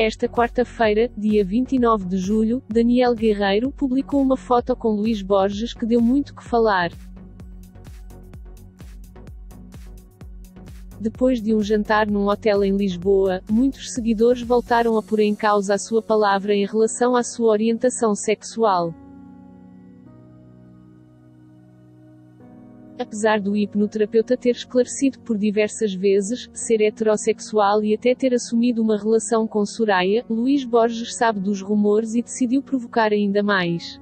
Esta quarta-feira, dia 29 de julho, Daniel Guerreiro publicou uma foto com Luís Borges que deu muito que falar. Depois de um jantar num hotel em Lisboa, muitos seguidores voltaram a pôr em causa a sua palavra em relação à sua orientação sexual. Apesar do hipnoterapeuta ter esclarecido por diversas vezes, ser heterossexual e até ter assumido uma relação com Soraia, Luís Borges sabe dos rumores e decidiu provocar ainda mais.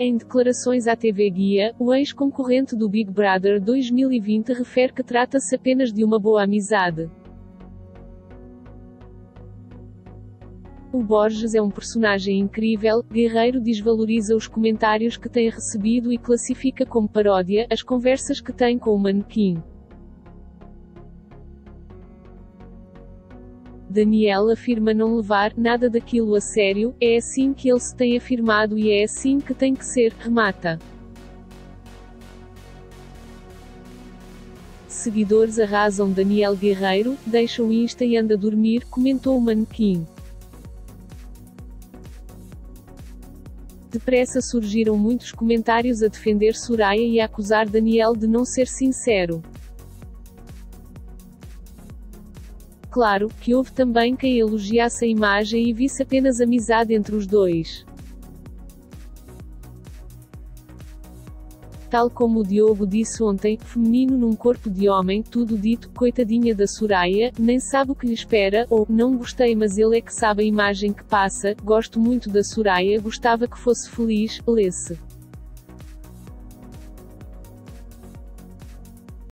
Em declarações à TV Guia, o ex-concorrente do Big Brother 2020 refere que trata-se apenas de uma boa amizade. O Borges é um personagem incrível. Guerreiro desvaloriza os comentários que tem recebido e classifica como paródia as conversas que tem com o manequim. Daniel afirma não levar nada daquilo a sério, é assim que ele se tem afirmado e é assim que tem que ser, remata. Seguidores arrasam Daniel Guerreiro, deixa o Insta e anda a dormir, comentou o manequim. Depressa surgiram muitos comentários a defender Soraia e a acusar Daniel de não ser sincero. Claro que houve também quem elogiasse a imagem e visse apenas amizade entre os dois. Tal como o Diogo disse ontem, feminino num corpo de homem, tudo dito, coitadinha da Soraia, nem sabe o que lhe espera, ou, não gostei mas ele é que sabe a imagem que passa, gosto muito da Soraia, gostava que fosse feliz, lê-se.